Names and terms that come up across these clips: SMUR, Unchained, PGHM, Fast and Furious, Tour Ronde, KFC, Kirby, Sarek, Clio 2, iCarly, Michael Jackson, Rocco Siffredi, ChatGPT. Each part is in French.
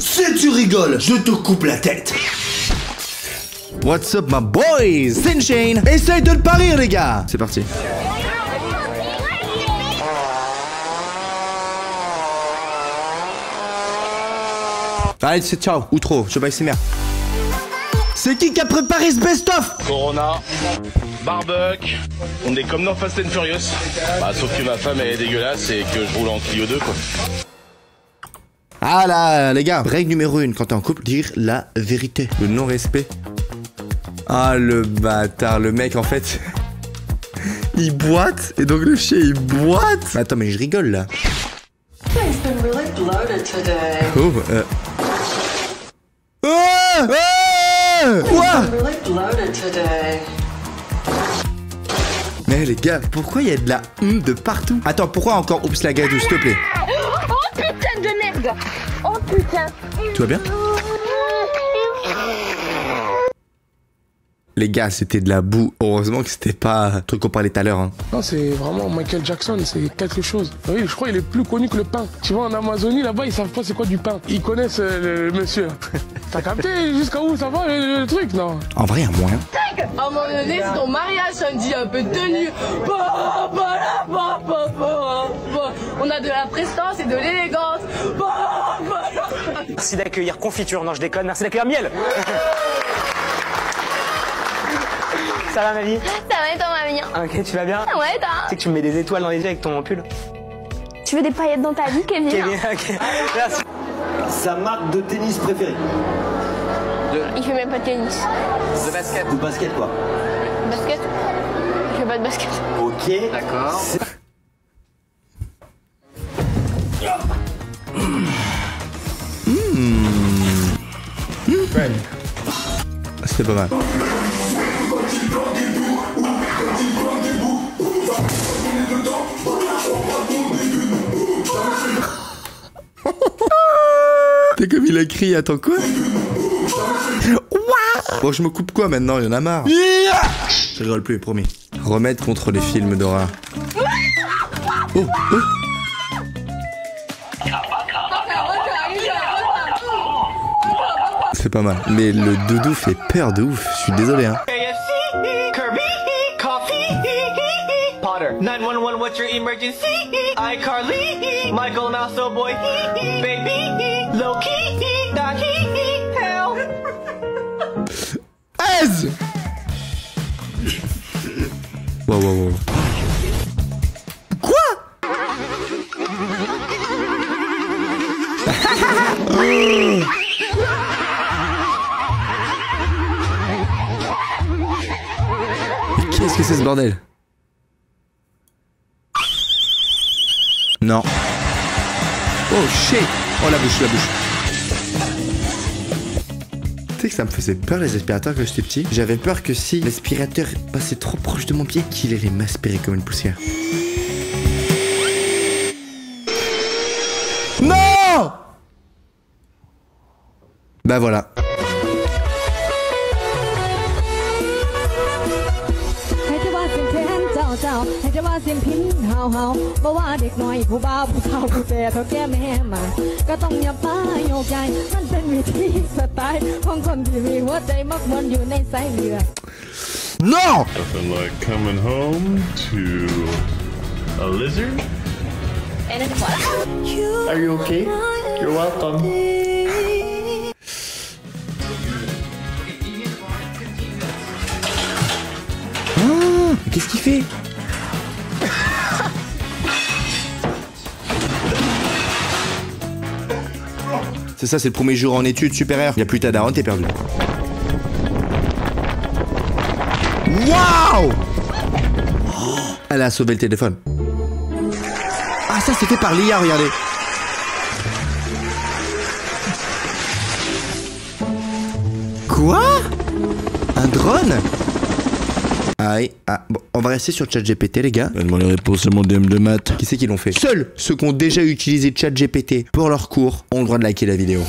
Si tu rigoles, je te coupe la tête. What's up, my boys? C'est Unchained. Essaye de le parier, les gars. C'est parti. Allez, c'est ciao. Ou trop. Je vais essayer. C'est qui a préparé ce best-of? Corona, barbecue, on est comme dans Fast and Furious. Bah, sauf que ma femme elle est dégueulasse et que je roule en Clio 2 quoi. Ah là les gars, règle numéro 1 quand t'es en couple, dire la vérité. Le non-respect. Ah le bâtard, le mec en fait, il boite et donc le chien il boite. Attends mais je rigole là. Oh, Quoi? Mais les gars, pourquoi il y a de la de partout? Attends, pourquoi encore? Oups la gadou, s'il te plaît. Oh putain de merde! Oh putain! Tout va bien? Les gars, c'était de la boue. Heureusement que c'était pas le truc qu'on parlait tout à l'heure. Hein. Non, c'est vraiment Michael Jackson, c'est quelque chose. Oui, je crois qu'il est plus connu que le pain. Tu vois, en Amazonie, là-bas, ils savent pas c'est quoi du pain. Ils connaissent le monsieur. T'as capté jusqu'à où ça va le truc, non? En vrai, un moyen. À un moment donné, c'est ton mariage samedi, un peu de tenue. On a de la prestance et de l'élégance. Merci d'accueillir confiture, non je déconne, merci d'accueillir miel. Ça va ma vie? Ça va et toi ma mienne? Ok, tu vas bien? Ouais, toi? Tu sais que tu me mets des étoiles dans les yeux avec ton pull. Tu veux des paillettes dans ta vie, Kevin? Kevin, ok, merci. Sa marque de tennis préférée? Il fait même pas de tennis. De basket? De basket quoi? Basket? Je fais pas de basket. Ok, d'accord. C'était pas mal. T'es comme il a crié, attends quoi? Bon je me coupe quoi maintenant, il y en a marre. Je rigole plus, promis. Remède contre les films d'horreur. Oh, oh. C'est pas mal, mais le doudou fait peur de ouf, je suis désolé hein. KFC, Kirby, coffee, Potter, 911, what's your emergency? iCarly, Michael Mouse, oh boy, baby, low-key, doggy, help. Ez! Wow, wow, wow. Quoi? Qu'est-ce que c'est ce bordel? Non. Oh shit! Oh la bouche, la bouche. Tu sais que ça me faisait peur les aspirateurs quand j'étais petit. J'avais peur que si l'aspirateur passait trop proche de mon pied, qu'il allait m'aspirer comme une poussière. Non! Bah voilà. No! Nothing like coming home to a lizard. Are you okay? You're welcome. Qu'est-ce qu'il fait? C'est ça, c'est le premier jour en études supérieures. Il n'y a plus ta daronne, t'es perdu. Waouh! Elle a sauvé le téléphone. Ah, ça, c'était par l'IA, regardez. Quoi? Un drone? Aïe, ah, bon, on va rester sur ChatGPT les gars. Donne-moi les réponses à mon DM de maths. Qui c'est qui l'ont fait? Seuls ceux qui ont déjà utilisé ChatGPT pour leur cours ont le droit de liker la vidéo.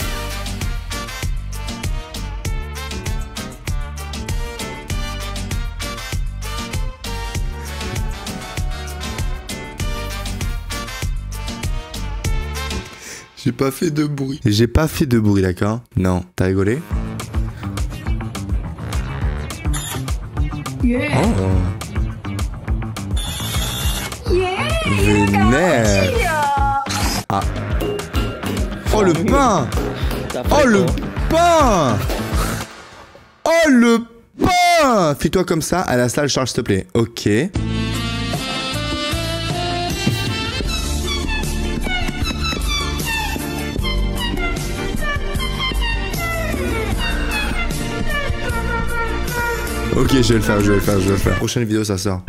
J'ai pas fait de bruit. J'ai pas fait de bruit, d'accord? Non, t'as rigolé? Yeah. Oh. Yeah. Vénère. Ah. Oh le pain. Oh le pain. Oh le pain. Fais-toi comme ça à la salle charge s'il te plaît. Ok. Ok, je vais le faire, je vais le faire. Prochaine vidéo, ça sort.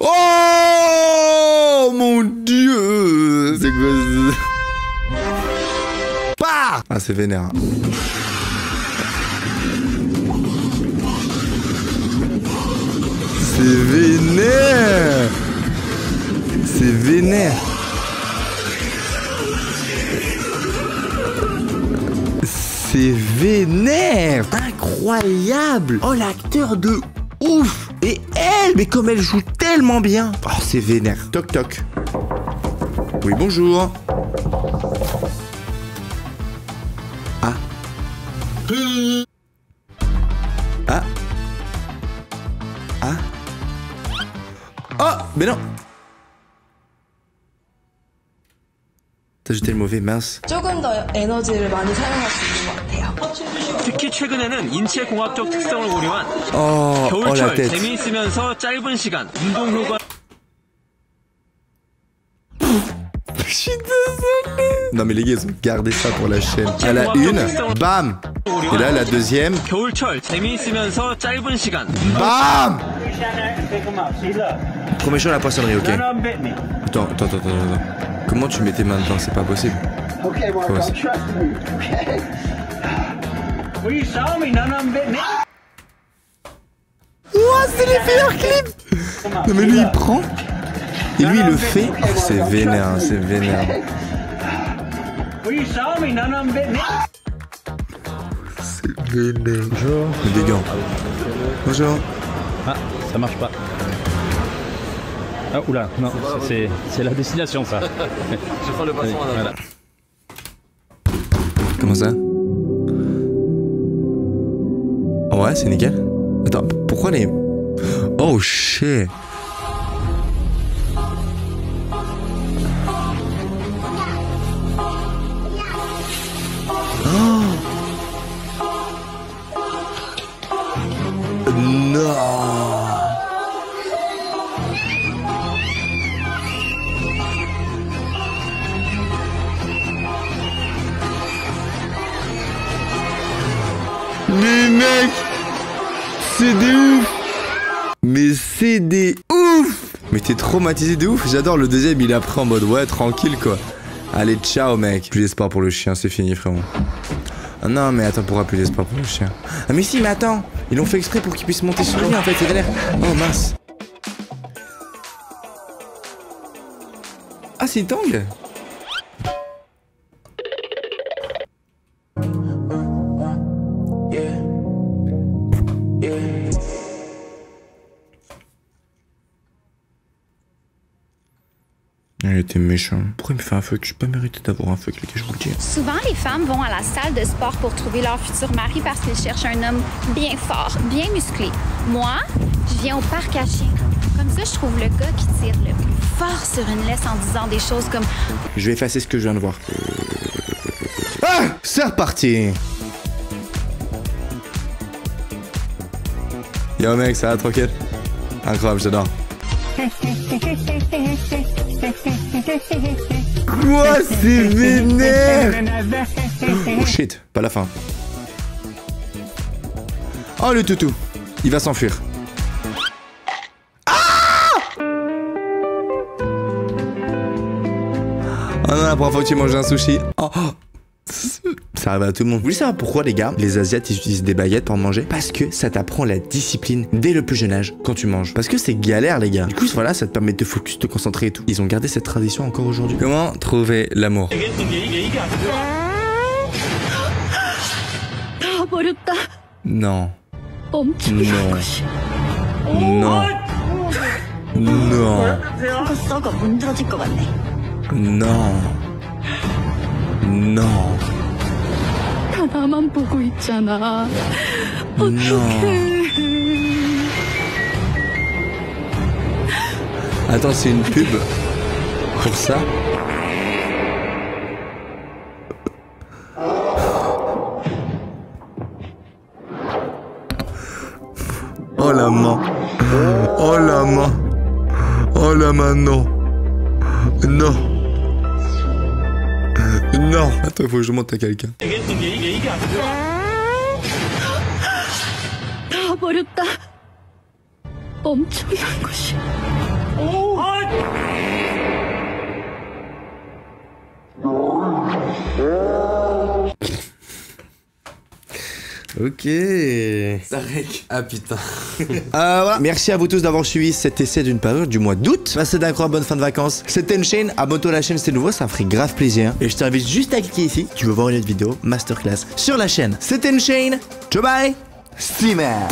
Oh mon dieu! C'est quoi ça? Bah! Ah, c'est vénère. C'est vénère! C'est vénère! C'est vénère! Incroyable! Oh, l'acteur de ouf! Et elle, mais comme elle joue tellement bien! Oh, c'est vénère! Toc, toc. Oui, bonjour. Ah. Ah. Ah. Oh, mais non! T'as jeté le mauvais, mince. 특히 최근에는 인체 공학적 특성을 고려한 겨울철 재미있으면서 짧은 시간 운동 효과. Je suis désolé. Non mais les gars, ils ont gardé ça pour la chaîne. À la une, bam. Et là la deuxième. 겨울철 재미있으면서 짧은 시간. Bam. Premier jour la poissonnerie, ok. Attends. Comment tu mets tes mains dedans? C'est pas possible. Ok, moi, trust me. Ok. Well, you saw me, none of them bit me. Ouah, c'est les meilleurs clips. Non mais lui il prend et lui il le fait. Oh, c'est vénère, c'est vénère. C'est vénère. Bonjour. Des gants. Bonjour. Ah, ça marche pas. Ah, oula, non, c'est la destination ça. Je prends le passant à voilà. Comment ça? Ouais, c'est nickel. Attends, pourquoi les... Oh, shit. Oh. Non. Mais mec, c'est des ouf. Mais c'est des ouf. Mais t'es traumatisé de ouf. J'adore le deuxième, il a pris en mode ouais tranquille quoi. Allez ciao mec. Plus d'espoir pour le chien, c'est fini frérot. Ah non mais attends, pourquoi plus d'espoir pour le chien? Ah mais si mais attends, ils l'ont fait exprès pour qu'il puisse monter sur lui en fait, c'est galère. Oh mince. Ah c'est dingue. Il était méchant. Pourquoi il me fait un fuck? Je n'ai pas mérité d'avoir un fuck, les gars, je vous le dis. Souvent, les femmes vont à la salle de sport pour trouver leur futur mari parce qu'ils cherchent un homme bien fort, bien musclé. Moi, je viens au parc à chiens. Comme ça, je trouve le gars qui tire le plus fort sur une laisse en disant des choses comme... Je vais effacer ce que je viens de voir. Ah! C'est reparti! Yo mec, ça va, tranquille? Incroyable, j'adore. Quoi, c'est vénère! Oh shit, pas la fin. Oh le toutou, il va s'enfuir. Ah! Oh non, la première fois que tu manges un sushi. Oh. Ça arrive à tout le monde. Vous savez pourquoi les gars, les Asiates ils utilisent des baguettes pour manger? Parce que ça t'apprend la discipline dès le plus jeune âge quand tu manges. Parce que c'est galère les gars. Du coup voilà, ça te permet de te focus, de te concentrer et tout. Ils ont gardé cette tradition encore aujourd'hui. Comment trouver l'amour? Non. Non. Non. Non. 썩어 문드러질 것 같네. Non. Non. 다 나만 보고 있잖아. 어떡해. Attends, c'est une pub pour ça? Oh la main. Oh la main. Oh la main, non. Non. Non. Attends, il faut que je monte à quelqu'un. Ok. Sarek. Ah putain. Voilà. Merci à vous tous d'avoir suivi cet essai d'une parure du mois d'août. Passez d'incroyables bonnes fins de vacances. C'était Unchained. Abonne-toi à la chaîne, c'est nouveau, ça me ferait grave plaisir. Et je t'invite juste à cliquer ici. Tu veux voir une autre vidéo masterclass sur la chaîne. C'était Unchained. Ciao bye. Steamer.